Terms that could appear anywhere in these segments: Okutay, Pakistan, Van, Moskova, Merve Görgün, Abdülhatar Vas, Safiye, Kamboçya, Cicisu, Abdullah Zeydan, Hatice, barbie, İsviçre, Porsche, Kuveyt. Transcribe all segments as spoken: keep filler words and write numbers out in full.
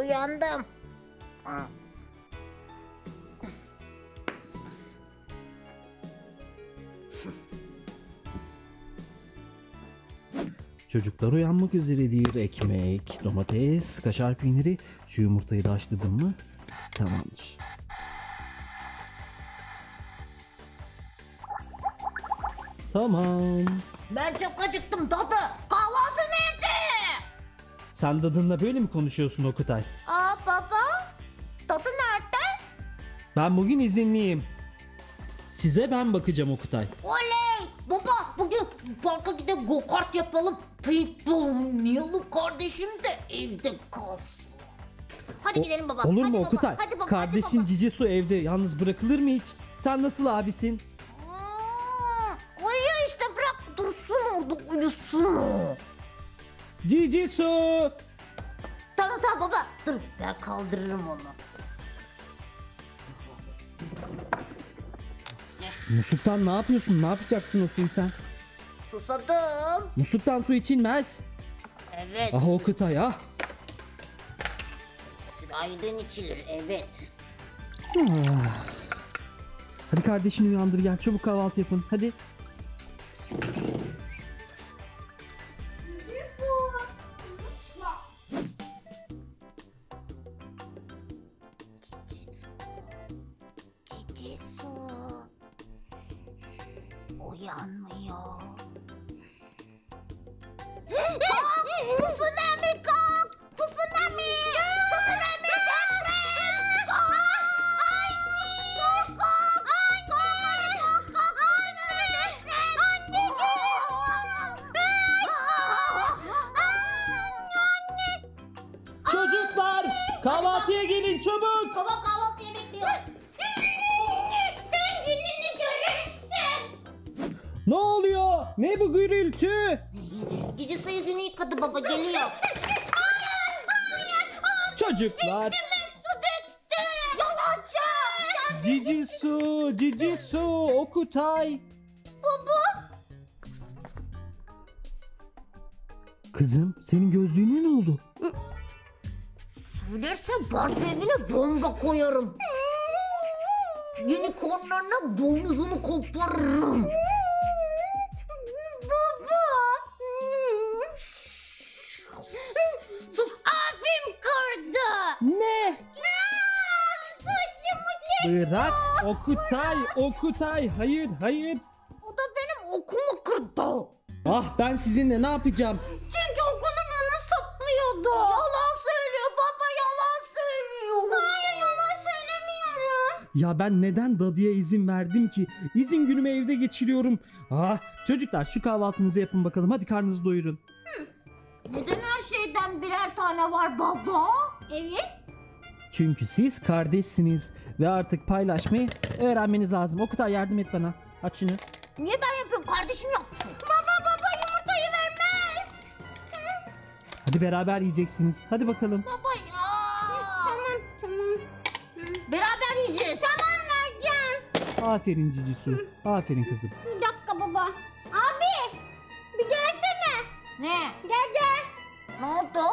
Uyandım. Aa. Çocuklar uyanmak üzeredir. Ekmek, domates, kaşar peyniri, şu yumurtayı da haşladın mı? Tamamdır. Tamam. Ben çok acıktım dadı. Kahvaltı nerede? Sen dadınla böyle mi konuşuyorsun Okutay? Aa baba. Dadı nerede? Ben bugün izinliyim. Size ben bakacağım Okutay. Oley! Baba bugün parka gidelim go-kart yapalım. Paintball oynayalım kardeşim de evde kalsın. Hadi o, gidelim baba. Olur hadi mu baba, Okutay? Hadi baba, kardeşin hadi Cicisu evde yalnız bırakılır mı hiç? Sen nasıl abisin? Cicisu! Tamam tamam baba. Dur ben kaldırırım onu. Musluktan ne yapıyorsun? Ne yapacaksın o suyu sen? Susadım. Musluktan su içilmez. Evet. Ah Okutay ah. Sıraydan içilir evet. Ah. Hadi kardeşini uyandır gel çabuk kahvaltı yapın hadi. Uyanmıyor. Aa, tsunami kalk! Tsunami! Tsunami deprem! Kalk! Kalk! Kalk! Kalk! Anneciğim! Anne! Çocuklar! Kahvaltıya gelin çabuk! Baba kahvaltıya bekliyor. Ne oluyor? Ne bu gürültü? Cicisu yüzünü yıkadı baba geliyor. Hayır, hayır, hayır. Çocuklar. Üstüme su döktü. Yalancı. Cicisu, Cicisu, Okutay. Baba. Kızım senin gözlüğüne ne oldu? Söylersen barb evine bomba koyarım. Unicornlarına boynuzunu koparırım. Bırak Okutay, Okutay, hayır, hayır. O da benim okumu kırdı. Ah ben sizinle ne yapacağım? Çünkü okunu bana saklıyordu. Yalan söylüyor baba, yalan söylüyor. Hayır yalan söylemiyorum. Ya ben neden dadıya izin verdim ki? İzin günümü evde geçiriyorum. Ah çocuklar şu kahvaltınızı yapın bakalım, hadi karnınızı doyurun. Hı. Neden her şeyden birer tane var baba? Evet. Çünkü siz kardeşsiniz ve artık paylaşmayı öğrenmeniz lazım. Okutay yardım et bana. Aç şunu. Niye ben yapıyorum? Kardeşim yapsın. Baba baba yumurtayı vermez. Hadi beraber yiyeceksiniz. Hadi bakalım. Baba ya. Tamam tamam. Beraber yiyeceğiz. Tamam vereceğim. Aferin Cicisu. Aferin kızım. Bir dakika baba. Abi bir gelsene. Ne? Gel gel. Ne oldu?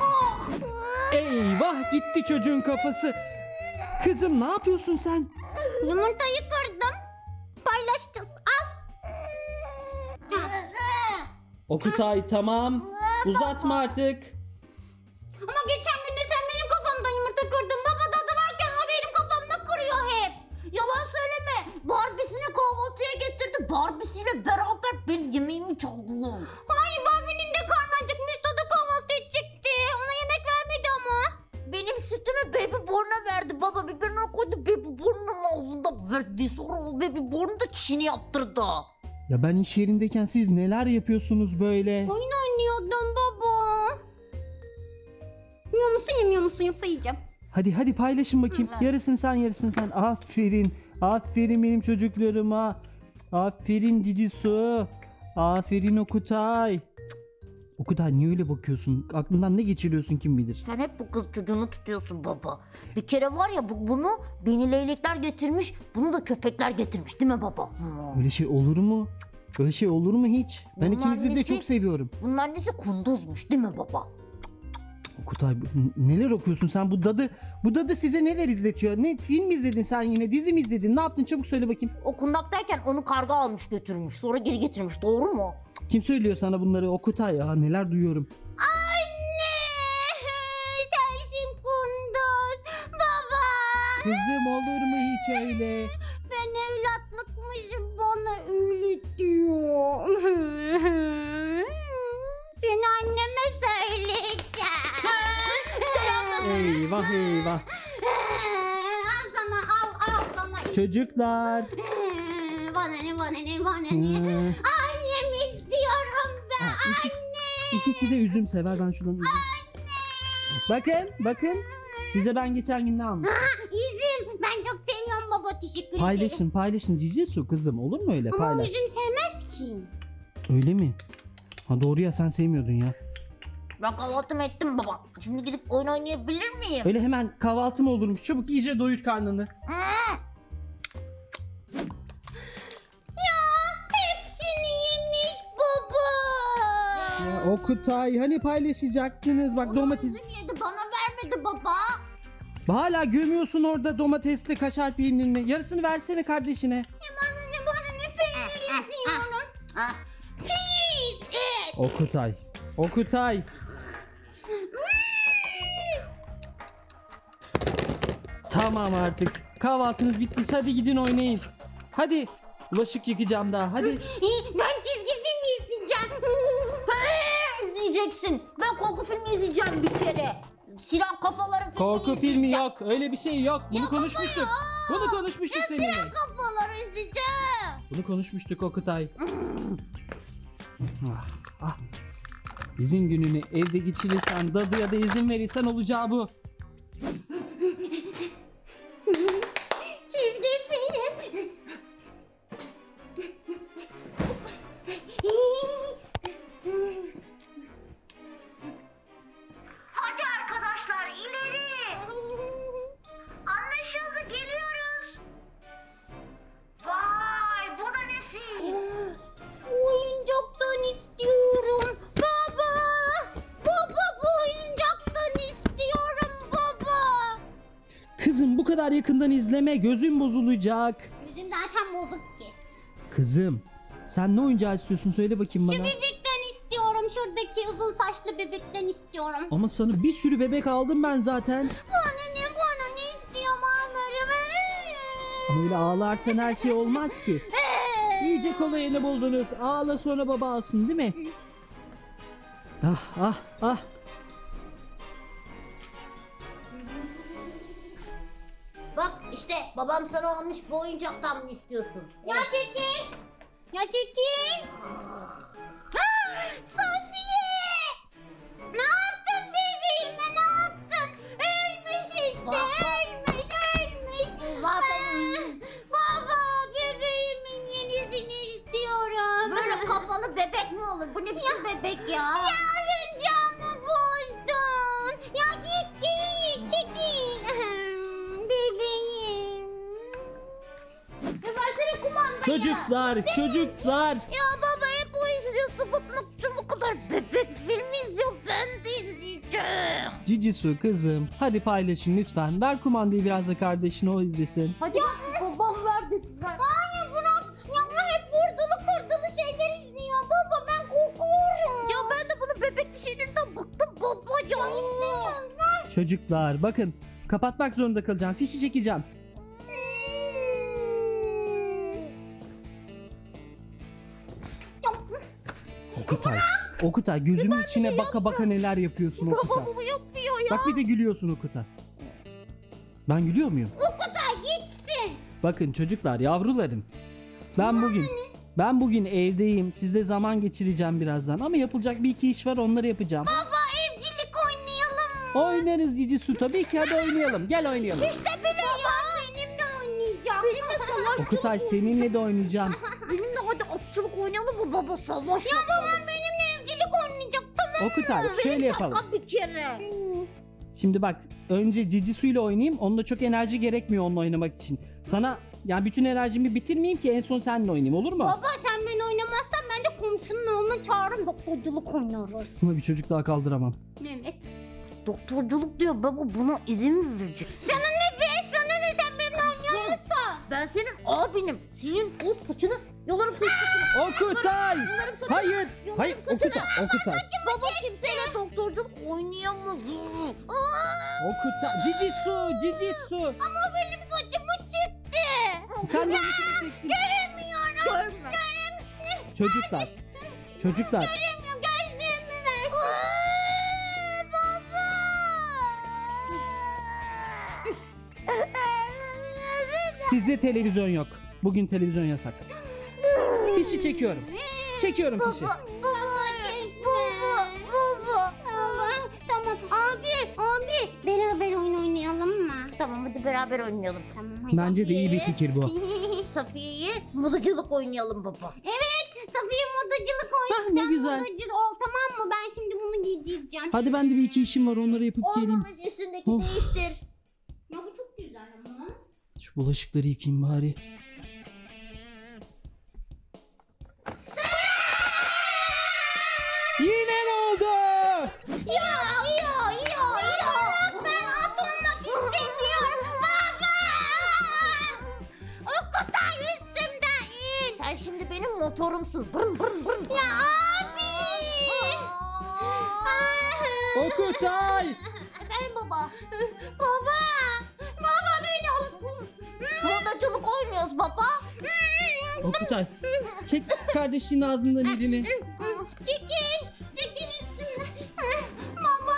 Oh. Eyvah gitti çocuğun kafası. Kızım ne yapıyorsun sen? Yumurtayı kırdım. Paylaşacağız. Al. Okutay tamam. Uzatma artık. Ama geçen gün de sen benim kafamdan yumurta kırdın. Baba dadı varken o benim kafamda kırıyor hep. Yalan söyleme. Barbie'sini kahvaltıya getirdi. Barbie'siyle beraber benim yemeğimi çaldı. Hayır Barbie'nin de karnı acıkmış. Dadı kahvaltı edecekti. Ona yemek vermedi ama. Benim sütümü Baby Born'a verdi baba. Biberine koydu Baby Born'un ağzında verdi. Sonra o Baby Born'u da çiğni yaptırdı. Ya ben iş yerindeyken siz neler yapıyorsunuz böyle? Oyun oynuyordum baba. Yiyor musun yemiyor musun yoksa yiyeceğim. Hadi hadi paylaşın bakayım. Hı, yarısın sen yarısın sen. Aferin. Aferin benim çocuklarıma. Aferin Cicisu. Aferin Okutay. Okutay niye öyle bakıyorsun? Aklından ne geçiriyorsun kim bilir? Sen hep bu kız çocuğunu tutuyorsun baba. Bir kere var ya bu, bunu beni leylekler getirmiş, bunu da köpekler getirmiş değil mi baba? Hmm. Öyle şey olur mu? Öyle şey olur mu hiç? Ben bunun ikinizi annesi, de çok seviyorum. Bunun annesi kunduzmuş değil mi baba? Okutay, neler okuyorsun sen? Bu dadı, bu dadı size neler izletiyor? Ne film izledin sen yine? Dizi mi izledin? Ne yaptın? Çabuk söyle bakayım. Okundaktayken onu karga almış götürmüş. Sonra geri getirmiş. Doğru mu? Kim söylüyor sana bunları Okutay? Ya neler duyuyorum. Anne! Sensin kunduz. Baba! Kızım olur mu hiç öyle? Ben evlatlıkmışım. Bana öyle diyor. Seni anneme söyleyeceğim. Eyvah eyvah. Al sana, al al sana. Çocuklar. Bana ne, bana ne, bana ne. Annemi istiyorum ben. Ha, iki, anne. İkisi de üzüm sever, ben şuradan üzüm. Anne. Bakın bakın. Size ben geçen gün ne almıştım? Ha, üzüm. Ben çok seviyorum baba, teşekkür ederim. Paylaşın paylaşın Cicisu kızım, olur mu öyle? Ama paylaş. Üzüm sevmez ki. Öyle mi? Ha doğru ya, sen sevmiyordun ya. Ben kahvaltımı ettim baba. Şimdi gidip oyun oynayabilir miyim? Öyle hemen kahvaltı mı olurmuş? Çabuk iyice doyur karnını. Hmm. Ya hepsini yemiş baba. Ya Okutay, hani paylaşacaktınız? Bak domates yedi, bana vermedi baba. Hala gömüyorsun orada domatesle kaşar peynirini. Yarısını versene kardeşine. Ya bana ne, bana ne peynir istiyorum. Okutay, Okutay. Tamam artık. Kahvaltınız bittiyse hadi gidin oynayın. Hadi. Bulaşık yıkayacağım daha. Hadi. Ben çizgi film izleyeceğim. İzleyeceksin. Ben korku filmi izleyeceğim bir kere. Silah kafaları filmi. Korku filmi yok. Öyle bir şey yok. Bunu ya konuşmuştuk. Bunu konuşmuştuk seninle. Silah kafaları izleyeceğim. Bunu konuşmuştuk Okutay. Ah, ah. İzin gününü evde geçirirsen, dadıya da izin verirsen olacağı bu. Çizgi film. Hadi arkadaşlar ileri. Anlaşıldı, geliyoruz. Vay, bu da nesi? Oyuncaktan istiyorum baba. Baba, bu oyuncaktan istiyorum baba. Kızım bu kadar yakından izleme, gözün bozulacak. Gözüm zaten bozuk ki. Kızım sen ne oyuncağı istiyorsun söyle bakayım bana. Şu bebekten istiyorum, şuradaki uzun saçlı bebekten istiyorum. Ama sana bir sürü bebek aldım ben zaten. Bana ne, bana ne istiyorum, ağlarım. Ama öyle ağlarsan her şey olmaz ki. İyice kolayını buldunuz. Ağla sonra baba alsın değil mi? Ah ah ah. Bak işte babam sana almış bu oyuncaktan mı istiyorsun? Ya çekil. Ya çekil. Safiye. Ne yaptın bebeğime, ne yaptın? Ölmüş işte. Bak. Ölmüş ölmüş. Bu zaten ölmüş. Kafalı bebek mi olur? Bu ne biçim bebek ya? Ya oyuncağımı bozdun. Ya git git. Çekil. Bebeğim. Ya versene kumandayı. Çocuklar bebeğim. Çocuklar. Ya baba hep o izliyorsun. Bıtlıkçım bu kadar bebek filmi izliyor. Ben de izleyeceğim. Cicisu kızım. Hadi paylaşın lütfen. Ver kumandayı biraz da kardeşine, o izlesin. Hadi ya. Babam verdi size. Hayır bırak. Ya hep vurdulu kırdılı şeyleri izliyor. Baba ben korkuyorum. Ya ben de bunu bebek şeylerden bıktım baba ya. Çocuklar bakın, kapatmak zorunda kalacağım. Fişi çekeceğim. Okutay, Okutay gözümün ben içine şey baka yapmıyorum. Baka neler yapıyorsun Okutay. Baba bu yapıyor ya. Bak bir de gülüyorsun Okutay. Ben gülüyor muyum? Okutay gitsin. Bakın çocuklar, yavrularım. Ben bugün... Ben bugün evdeyim. Sizle zaman geçireceğim birazdan. Ama yapılacak bir iki iş var, onları yapacağım. Baba evcilik oynayalım mı? Oynarız Cicisu tabii ki, hadi oynayalım. Gel oynayalım. İşte bile ya. Baba benimle oynayacağım. Benimle savaşçılık. Okutay seninle de oynayacağım. Benimle hadi atçılık oynayalım mı baba, savaş? Ya babam benimle evcilik oynayacak, tamam mı? Okutay şöyle benim yapalım. Bir kere. Şimdi bak, önce Cicisu ile oynayayım. Onunla çok enerji gerekmiyor onunla oynamak için. Sana... Yani bütün enerjimi bitirmeyeyim ki en son seninle oynayayım, olur mu? Baba sen beni oynamazsan ben de komşunun oğlunu çağırırım, doktorculuk oynarız. Ama bir çocuk daha kaldıramam. Evet. Doktorculuk diyor baba, buna izin mi vereceksin? Sana ne be? Sana ne? Sen benimle oynuyor musun? Ben senin abinim. Senin o saçını yolarım, saçını. Okutay! Hayır! Yolarım, hayır Okutay! Okutay! Baba kimseyle doktorculuk oynayamaz. Okutay! Cicisu! Cicisu! Ama benim saçımı çıktı. Sen ya, göremiyorum. Görme. Göremiyorum. Çocuklar. Çocuklar. Göremiyorum. Gözlüğümü versin. Sizde televizyon yok. Bugün televizyon yasak. Fişi çekiyorum. Çekiyorum fişi. Baba, baba, baba, baba. Tamam abi, abi. Beraber oyun oynayalım mı? Tamam hadi beraber oynayalım. Tamam. Bence de iyi bir fikir bu. Safiye'yi modacılık oynayalım baba. Evet, Safiye modacılık oynayalım. Ne güzel. Modacılık ol, tamam mı? Ben şimdi bunu giydireceğim. Hadi ben de bir iki işim var, onları yapıp olmaz, geleyim. Olmaz, üstündeki of. Değiştir. Ya bu çok güzel ama. Şu bulaşıkları yıkayayım bari. Yine mi oldu? Ya ya ya ya. Ben at olmak istemiyorum baba. Okutay üstümden in. Sen şimdi benim motorumsun. Bırm bırm bırm. Ya abi. Okutay. Sen baba. Baba. Baba beni al. Modacılık oynuyoruz baba. Okutay. Çek kardeşinin ağzından elini. Çekil. Çekil üstüme. Baba.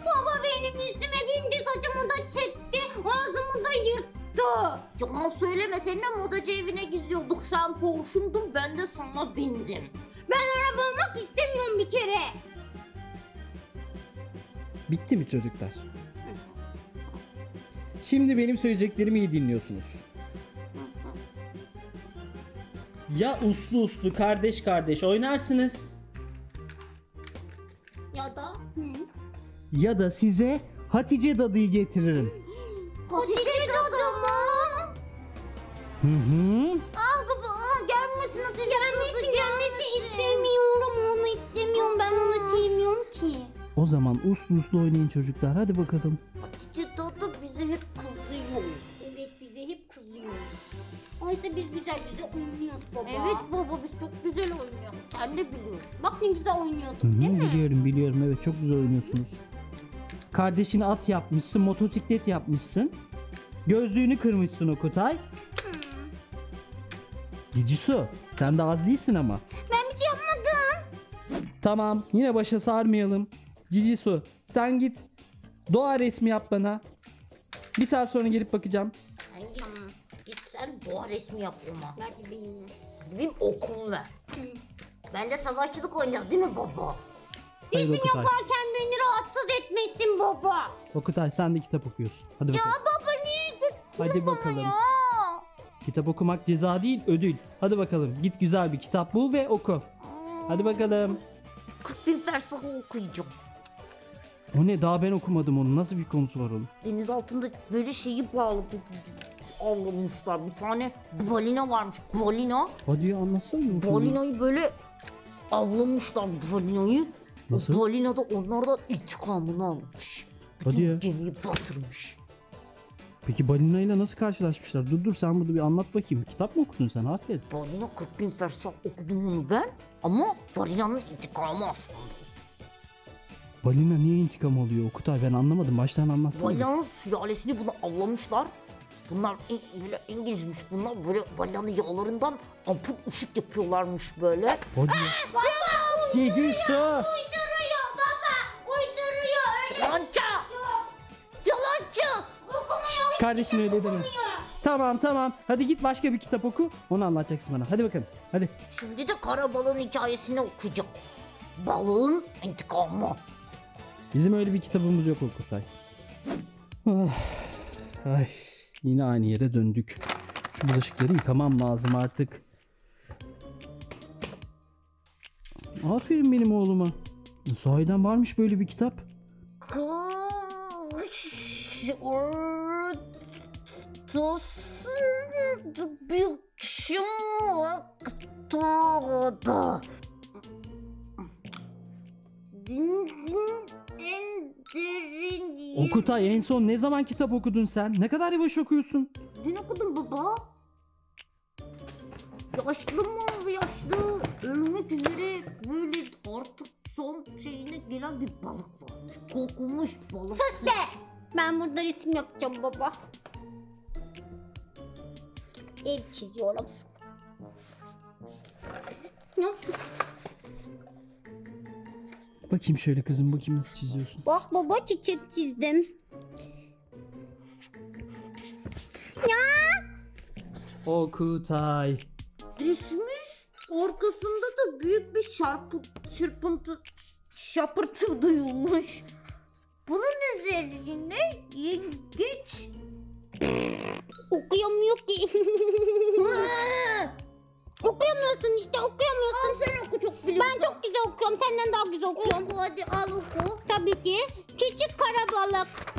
Baba benim üstüme bindi. Saçımı da çekti. Ağzımı da yırttı. Yalan söyleme. Seninle modacı evine gidiyorduk. Sen Porsche'umdun. Ben de sana bindim. Ben araba olmak istemiyorum bir kere. Bitti mi çocuklar? Şimdi benim söyleyeceklerimi iyi dinliyorsunuz. Ya uslu uslu kardeş kardeş oynarsınız. Ya da hı? Ya da size Hatice dadıyı getiririm. Hatice dadı mı? Hı hı. Ah baba, ah, gelmesin Hatice gelmesin, dadı. Gelmesin gelmesin istemiyorum, onu istemiyorum, ben onu sevmiyorum ki. O zaman uslu uslu oynayın çocuklar, hadi bakalım. Hatice dadı bizi hep kızıyor. Evet, bizi hep kızıyor. Oysa biz güzel güzel oynuyoruz baba. Evet baba, biz çok güzel oynuyoruz. Sen de biliyorsun. Bak ne güzel oynuyorduk, hı-hı, değil mi? Biliyorum biliyorum, evet çok güzel oynuyorsunuz. Kardeşini at yapmışsın, motosiklet yapmışsın. Gözlüğünü kırmışsın Okutay. Cicisu sen de az değilsin ama. Ben bir şey yapmadım. Tamam, yine başa sarmayalım. Cicisu sen git doğa resmi yap bana. Bir saat sonra gelip bakacağım. Sen doğa resmi yap ona. Ver benim. Benim okul ver. Hı. Ben de savaşçılık oynayacağız değil mi baba? Resim yaparken beni rahatsız etmesin baba. Okutay sen de kitap okuyorsun. Hadi bakalım. Ya baba niye? Hadi bakalım. Ya. Kitap okumak ceza değil, ödül. Hadi bakalım git güzel bir kitap bul ve oku. Hmm. Hadi bakalım. kırk bin felsefe okuyacağım. O ne, daha ben okumadım onu. Nasıl bir konusu var onun? Deniz altında böyle şeyi bağlı. Avlamışlar. Bir tane balina varmış. Balina. Hadi ya, anlatsana. Balinayı böyle avlamışlar. Balinayı. Nasıl? Balina da onlardan intikamını almış. Bütün hadi ya. Gemiyi batırmış. Peki balinayla nasıl karşılaşmışlar? Dur dur sen burada bir anlat bakayım. Kitap mı okudun sen? Aferin. Balina kırk bin fersah okudum onu ben. Ama balinanın intikamı aslında. Balina niye intikam alıyor Okutay? Ben anlamadım. Baştan anlatsana. Balinanın sülalesini bunu avlamışlar. Bunlar böyle İngilizmiş, bunlar böyle balinanın yağlarından ampul ışık yapıyorlarmış böyle. Hadi. Aa, baba, uyduruyor, uyduruyor baba, uyduruyor öyle. Yalancı. Yalancı. Okumuyor. Kardeşim öyle deme. Tamam tamam, hadi git başka bir kitap oku, onu anlatacaksın bana. Hadi bakalım, hadi. Şimdi de kara balığın hikayesini okuyacağım. Balığın intikamı. Bizim öyle bir kitabımız yok Okutay. Ah, ay. Yine aynı yere döndük. Şu bulaşıkları yıkamam lazım artık. Aferin benim oğluma. Sahiden varmış böyle bir kitap. birinci. Okutay, en son ne zaman kitap okudun sen? Ne kadar yavaş okuyorsun? Dün okudum baba. Yaşlı mı oldu yaşlı? Ölmek üzere böyle artık son şeyine gelen bir balık varmış. Kokmuş balık. Sus be! Ben burada resim yapacağım baba. Ev çiziyorum. Ne? Bakayım şöyle kızım, bakayım nasıl çiziyorsun. Bak baba, çiçek çizdim. Ya! Okutay. Düşmüş, arkasında da büyük bir şarpı, çırpıntı, şapırtı duyulmuş. Bunun üzerine yengeç okuyamıyor ki. Okuyamıyorsun işte, okuyamıyorsun. Al sen oku, çok biliyorsun. Ben çok güzel okuyorum, senden daha güzel okuyorum. Oku hadi, al oku. Tabii ki. Küçük karabalık.